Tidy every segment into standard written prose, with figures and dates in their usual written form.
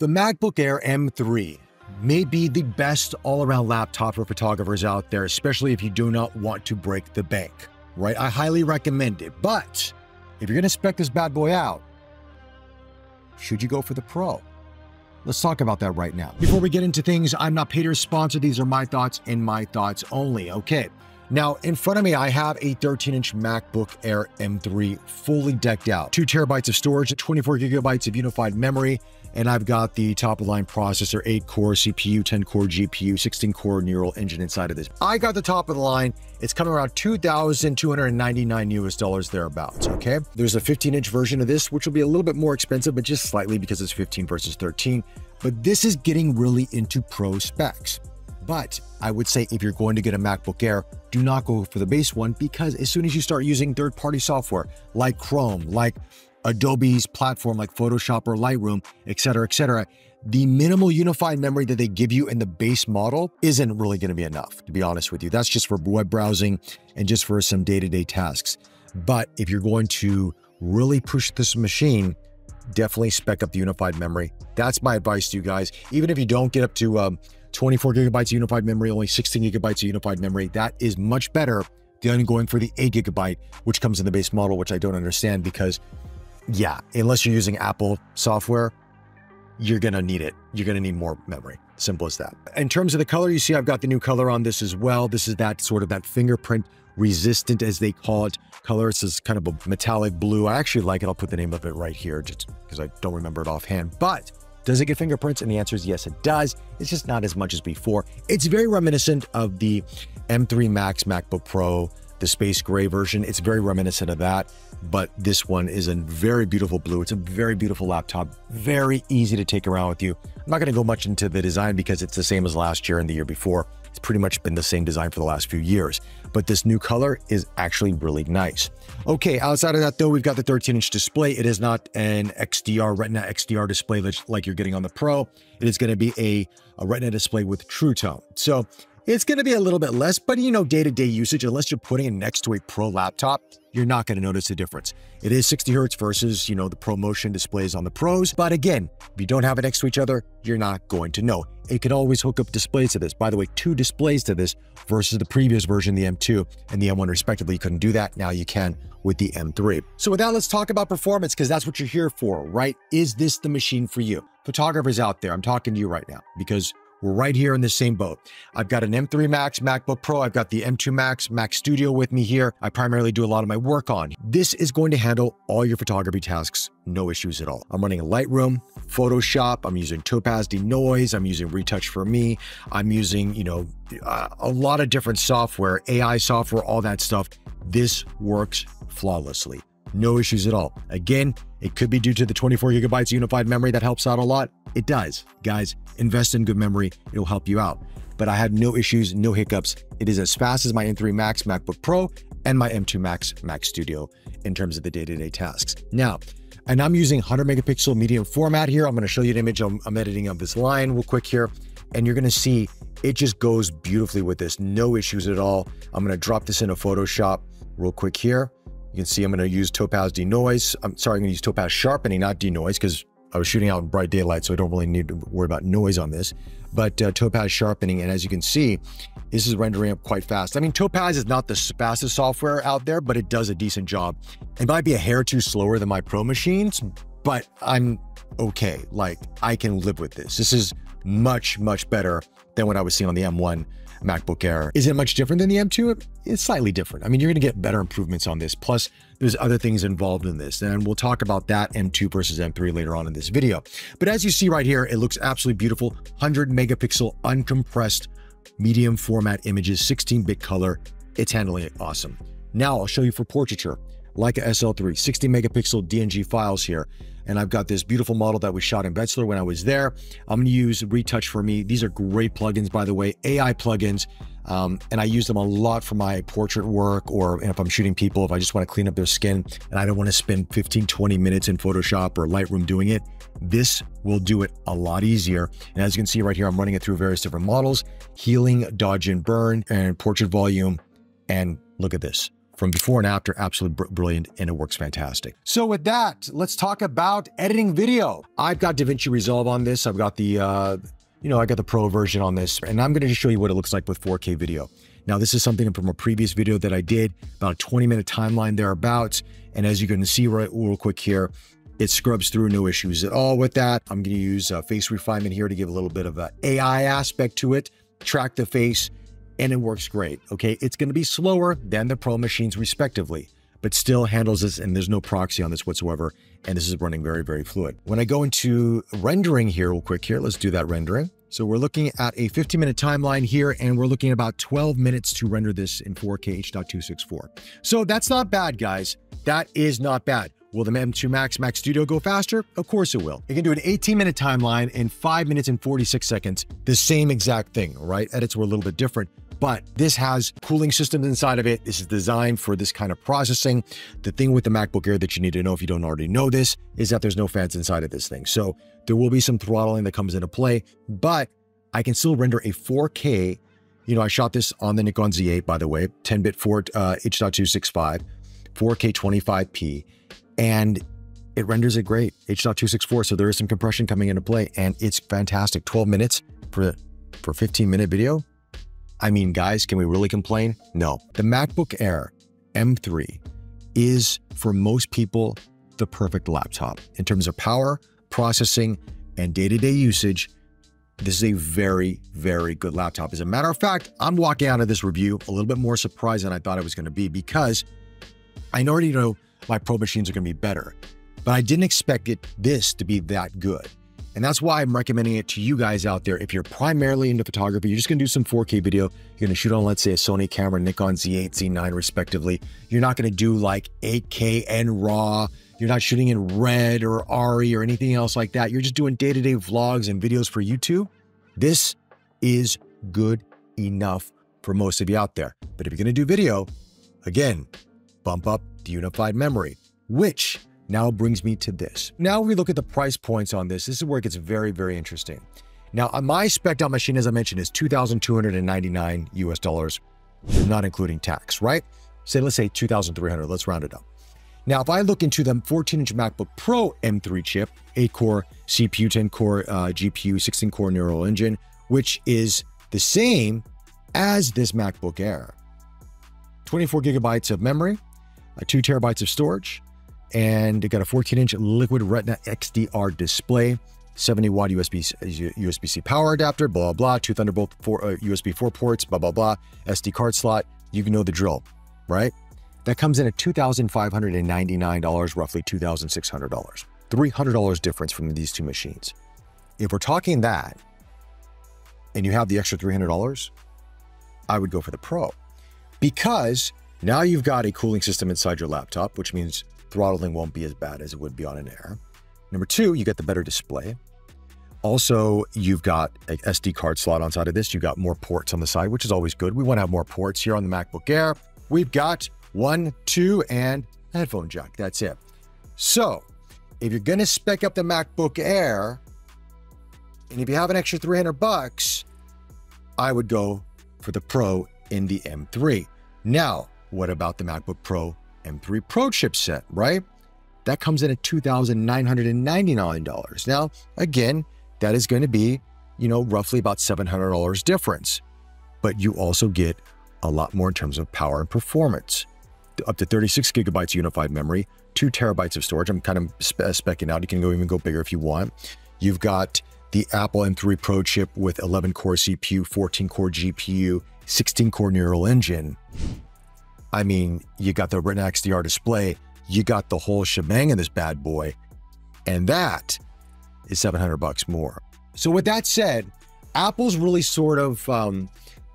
The MacBook Air M3 may be the best all-around laptop for photographers out there, especially if you do not want to break the bank, right? I highly recommend it, but if you're gonna spec this bad boy out, should you go for the Pro? Let's talk about that right now. Before we get into things, I'm not paid or sponsored. These are my thoughts and my thoughts only, okay? Now, in front of me, I have a 13-inch MacBook Air M3 fully decked out. 2 terabytes of storage, 24 gigabytes of unified memory, and I've got the top-of-the-line processor, 8-core CPU, 10-core GPU, 16-core neural engine inside of this. I got the top-of-the-line. It's coming around $2,299 thereabouts, okay? There's a 15-inch version of this, which will be a little bit more expensive, but just slightly because it's 15 versus 13. But this is getting really into pro specs. But I would say if you're going to get a MacBook Air, do not go for the base one, because as soon as you start using third-party software like Chrome, like Adobe's platform, like Photoshop or Lightroom, et cetera, the minimal unified memory that they give you in the base model isn't really going to be enough, to be honest with you. That's just for web browsing and just for some day-to-day tasks. But if you're going to really push this machine, definitely spec up the unified memory. That's my advice to you guys. Even if you don't get up to 24 gigabytes of unified memory, only 16 gigabytes of unified memory, that is much better than going for the 8 gigabyte, which comes in the base model, which I don't understand, because yeah, unless you're using Apple software, you're gonna need it. You're gonna need more memory, simple as that. In terms of the color, you see I've got the new color on this as well. This is that sort of that fingerprint resistant, as they call it, color. It's this kind of a metallic blue. I actually like it. I'll put the name of it right here just because I don't remember it offhand, but does it get fingerprints? And the answer is yes, it does. It's just not as much as before. It's very reminiscent of the M3 Max MacBook Pro, the space gray version. It's very reminiscent of that, but this one is a very beautiful blue. It's a very beautiful laptop, very easy to take around with you. I'm not gonna go much into the design because it's the same as last year and the year before. It's pretty much been the same design for the last few years, but this new color is actually really nice. Okay, outside of that though, we've got the 13-inch display. It is not an XDR, Retina XDR display like you're getting on the Pro. It is gonna be a Retina display with True Tone. So it's gonna be a little bit less, but you know, day-to-day usage, unless you're putting it next to a Pro laptop, you're not gonna notice the difference. It is 60 Hertz versus, you know, the ProMotion displays on the Pros. But again, if you don't have it next to each other, you're not going to know. It could always hook up displays to this. By the way, 2 displays to this versus the previous version, the M2 and the M1 respectively. You couldn't do that. Now you can with the M3. So with that, let's talk about performance, because that's what you're here for, right? Is this the machine for you? Photographers out there, I'm talking to you right now because we're right here in the same boat. I've got an M3 Max MacBook Pro. I've got the M2 Max Mac Studio with me here. I primarily do a lot of my work on. This is going to handle all your photography tasks, no issues at all. I'm running Lightroom, Photoshop. I'm using Topaz Denoise. I'm using Retouch4me. I'm using, you know, a lot of different software, AI software, all that stuff. This works flawlessly. No issues at all. Again, it could be due to the 24 gigabytes unified memory. That helps out a lot. It does. Guys, invest in good memory. It'll help you out. But I had no issues, no hiccups. It is as fast as my M3 Max MacBook Pro and my M2 Max Mac Studio in terms of the day-to-day tasks. Now, and I'm using 100 megapixel medium format here. I'm going to show you an image I'm editing of this line real quick here. And you're going to see it just goes beautifully with this. No issues at all. I'm going to drop this into Photoshop real quick here. You can see I'm going to use Topaz Denoise. I'm sorry, I'm going to use Topaz Sharpening, not Denoise, because I was shooting out in bright daylight, so I don't really need to worry about noise on this. But Topaz Sharpening, and as you can see, this is rendering up quite fast. I mean, Topaz is not the fastest software out there, but it does a decent job. It might be a hair too slower than my Pro machines, but I'm okay. Like, I can live with this. This is much, much better than what I was seeing on the M1 MacBook Air. Is it much different than the M2? It's slightly different. I mean, you're gonna get better improvements on this. Plus, there's other things involved in this. And we'll talk about that M2 versus M3 later on in this video. But as you see right here, it looks absolutely beautiful. 100 megapixel uncompressed medium format images, 16-bit color. It's handling it awesome. Now I'll show you for portraiture. Leica SL3, 60 megapixel DNG files here. And I've got this beautiful model that was shot in Betzler when I was there. I'm gonna use Retouch4me. These are great plugins, by the way, AI plugins. And I use them a lot for my portrait work, or if I'm shooting people, if I just wanna clean up their skin and I don't wanna spend 15, 20 minutes in Photoshop or Lightroom doing it, this will do it a lot easier. And as you can see right here, I'm running it through various different models, healing, dodge and burn, and portrait volume. And look at this. from before and after, absolutely brilliant, and it works fantastic. So with that, let's talk about editing video. I've got DaVinci Resolve on this. I've got the, I got the pro version on this, and I'm gonna just show you what it looks like with 4K video. Now, this is something from a previous video that I did, about a 20-minute timeline thereabouts. And as you can see right real quick here, it scrubs through no issues at all with that. I'm gonna use face refinement here to give a little bit of an AI aspect to it, track the face, and it works great, okay? It's gonna be slower than the Pro machines respectively, but still handles this, and there's no proxy on this whatsoever. And this is running very, very fluid. When I go into rendering here real quick here, let's do that rendering. So we're looking at a 15-minute timeline here, and we're looking at about 12 minutes to render this in 4K H.264. So that's not bad, guys. That is not bad. Will the M2 Max Mac Studio go faster? Of course it will. It can do an 18-minute timeline in 5 minutes and 46 seconds. The same exact thing, right? Edits were a little bit different, but this has cooling systems inside of it. This is designed for this kind of processing. The thing with the MacBook Air that you need to know, if you don't already know this, is that there's no fans inside of this thing. So there will be some throttling that comes into play, but I can still render a 4K. You know, I shot this on the Nikon Z8, by the way, 10-bit H.265, 4K 25p, and it renders it great, H.264. So there is some compression coming into play, and it's fantastic. 12 minutes for 15-minute video. I mean, guys, can we really complain? No. The MacBook Air M3 is, for most people, the perfect laptop. In terms of power, processing, and day-to-day usage, this is a very, very good laptop. As a matter of fact, I'm walking out of this review a little bit more surprised than I thought it was going to be, because I already know my Pro machines are going to be better, but I didn't expect this to be that good. And that's why I'm recommending it to you guys out there. If you're primarily into photography, you're just gonna do some 4K video, you're gonna shoot on, let's say, a Sony camera, Nikon Z8, Z9 respectively. You're not gonna do like 8K and RAW. You're not shooting in RED or ARRI or anything else like that. You're just doing day-to-day vlogs and videos for YouTube. This is good enough for most of you out there. But if you're gonna do video, again, bump up the unified memory, which now brings me to this. Now we look at the price points on this. This is where it gets very, very interesting. Now, my spec'd out machine, as I mentioned, is $2,299 US, not including tax, right? So let's say 2,300, let's round it up. Now, if I look into the 14-inch MacBook Pro M3 chip, 8-core CPU, 10-core GPU, 16-core neural engine, which is the same as this MacBook Air. 24 gigabytes of memory, 2 terabytes of storage, and it got a 14-inch liquid retina XDR display, 70-watt USB-C power adapter, blah, blah, 2 Thunderbolt 4, USB 4 ports, blah, blah, blah, SD card slot. You can know the drill, right? That comes in at $2,599, roughly $2,600, $300 difference from these two machines. If we're talking that, and you have the extra $300, I would go for the Pro, because now you've got a cooling system inside your laptop, which means throttling won't be as bad as it would be on an Air. Number two, you get the better display. Also, you've got an SD card slot on side of this. You've got more ports on the side, which is always good. We want to have more ports here on the MacBook Air. We've got 1, 2, and a headphone jack. That's it. So if you're going to spec up the MacBook Air, and if you have an extra $300, I would go for the Pro in the M3. Now, what about the MacBook Pro M3 Pro chipset, right? That comes in at $2,999. Now, again, that is going to be, you know, roughly about $700 difference, but you also get a lot more in terms of power and performance. Up to 36 gigabytes unified memory, 2 terabytes of storage. I'm kind of specking out. You can even go bigger if you want. You've got the Apple M3 Pro chip with 11-core CPU, 14-core GPU, 16-core neural engine. I mean, you got the Retina XDR display, you got the whole shebang in this bad boy, and that is $700 more. So with that said, Apple's really sort of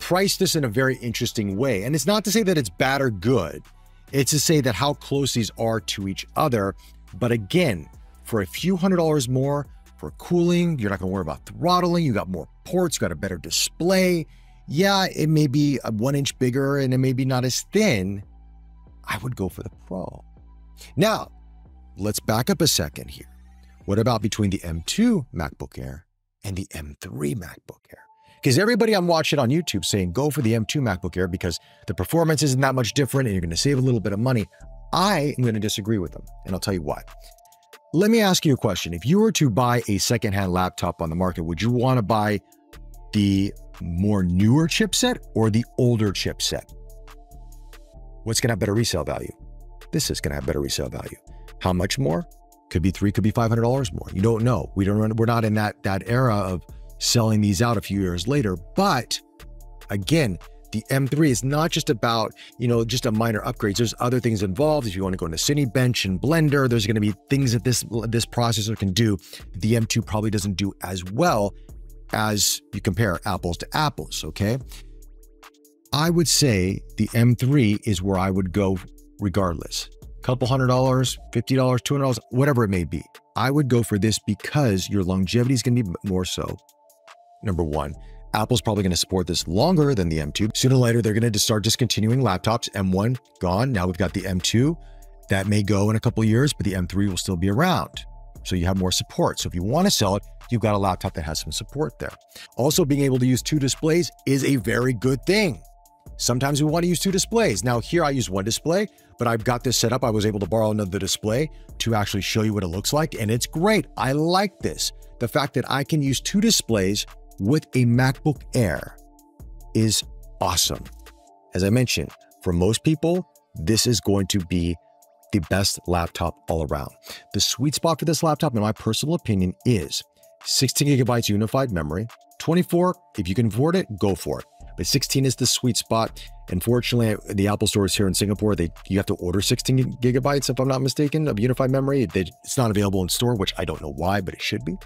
priced this in a very interesting way. And it's not to say that it's bad or good, it's to say that how close these are to each other. But again, for a few $100 more for cooling, you're not gonna worry about throttling, you got more ports, you got a better display. Yeah, it may be 1 inch bigger and it may be not as thin. I would go for the Pro. Now, let's back up a second here. What about between the M2 MacBook Air and the M3 MacBook Air? Because everybody I'm watching on YouTube saying, go for the M2 MacBook Air because the performance isn't that much different and you're going to save a little bit of money. I am going to disagree with them, and I'll tell you why. Let me ask you a question. If you were to buy a secondhand laptop on the market, would you want to buy the more newer chipset or the older chipset? What's going to have better resale value? This is going to have better resale value. How much more? Could be $300, could be $500 more. You don't know. We're not in that era of selling these out a few years later. But again, the M3 is not just about, you know, just a minor upgrade. There's other things involved. If you want to go into Cinebench and Blender, there's going to be things that this processor can do. The M2 probably doesn't do as well as you compare apples to apples, okay? I would say the M3 is where I would go regardless. Couple $100, $50, $200, whatever it may be. I would go for this because your longevity is going to be more so. Number one, Apple's probably going to support this longer than the M2. Sooner or later, they're going to start discontinuing laptops. M1 gone. Now we've got the M2. That may go in a couple of years, but the M3 will still be around. So you have more support. So if you want to sell it, you've got a laptop that has some support there. Also, being able to use two displays is a very good thing. Sometimes we want to use two displays. Now here I use one display, but I've got this set up. I was able to borrow another display to actually show you what it looks like. And it's great. I like this. The fact that I can use two displays with a MacBook Air is awesome. As I mentioned, for most people, this is going to be the best laptop all around. The sweet spot for this laptop, in my personal opinion, is 16 gigabytes unified memory, 24, if you can afford it, go for it. But 16 is the sweet spot. Unfortunately, the Apple stores here in Singapore, you have to order 16 gigabytes, if I'm not mistaken, of unified memory. It's not available in store, which I don't know why, but it should be.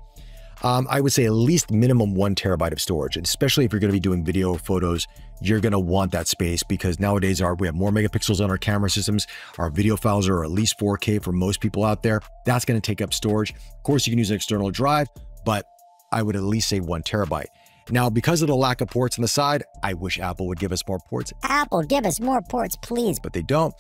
I would say at least minimum 1 terabyte of storage, and especially if you're going to be doing video or photos, you're going to want that space because nowadays we have more megapixels on our camera systems. Our video files are at least 4K for most people out there. That's going to take up storage. Of course, you can use an external drive, but I would at least say 1 terabyte. Now, because of the lack of ports on the side, I wish Apple would give us more ports. Apple, give us more ports, please. But they don't.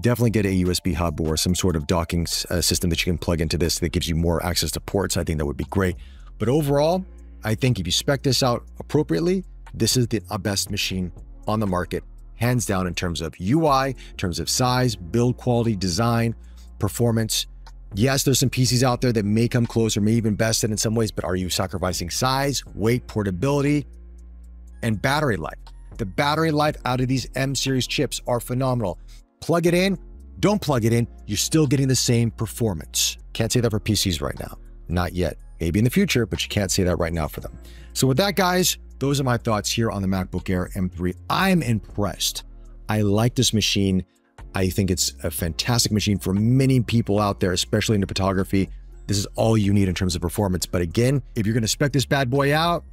Definitely get a USB hub or some sort of docking system that you can plug into this that gives you more access to ports. I think that would be great. But overall, I think if you spec this out appropriately, this is the best machine on the market, hands down, in terms of UI, in terms of size, build quality, design, performance. Yes, there's some PCs out there that may come close or may even best it in some ways, but are you sacrificing size, weight, portability, and battery life? The battery life out of these M series chips are phenomenal. Plug it in, don't plug it in, you're still getting the same performance. Can't say that for PCs right now, not yet. Maybe in the future, but you can't say that right now for them. So with that, guys, those are my thoughts here on the MacBook Air M3. I'm impressed. I like this machine. I think it's a fantastic machine for many people out there, especially into photography. This is all you need in terms of performance. But again, if you're going to spec this bad boy out,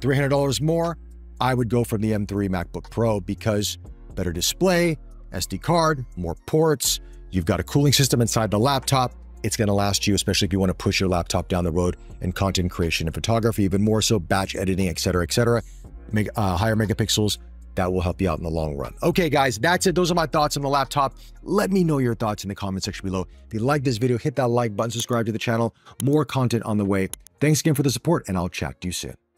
$300 more, I would go from the M3 MacBook Pro because better display, SD card, more ports. You've got a cooling system inside the laptop. It's going to last you, especially if you want to push your laptop down the road in content creation and photography, even more so batch editing, et cetera, higher megapixels. That will help you out in the long run. Okay, guys, that's it. Those are my thoughts on the laptop. Let me know your thoughts in the comment section below. If you like this video, hit that like button, subscribe to the channel, more content on the way. Thanks again for the support, and I'll chat to you soon.